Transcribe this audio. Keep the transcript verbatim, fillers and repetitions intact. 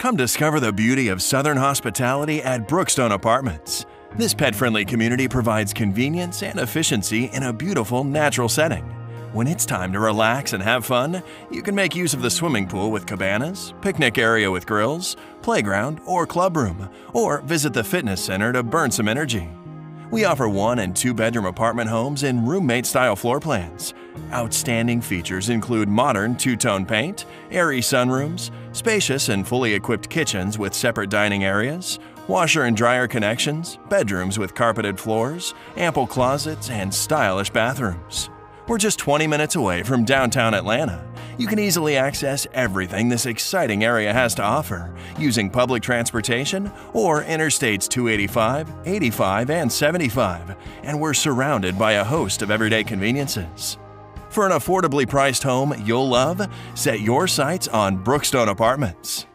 Come discover the beauty of Southern hospitality at Brookstone Apartments. This pet-friendly community provides convenience and efficiency in a beautiful, natural setting. When it's time to relax and have fun, you can make use of the swimming pool with cabanas, picnic area with grills, playground or club room, or visit the fitness center to burn some energy. We offer one- and two-bedroom apartment homes in roommate-style floor plans. Outstanding features include modern two-tone paint, airy sunrooms, spacious and fully equipped kitchens with separate dining areas, washer and dryer connections, bedrooms with carpeted floors, ample closets, and stylish bathrooms. We're just twenty minutes away from downtown Atlanta. You can easily access everything this exciting area has to offer using public transportation or Interstates two eighty-five, eighty-five, and seventy-five, and we're surrounded by a host of everyday conveniences. For an affordably priced home you'll love, set your sights on Brookstone Apartments.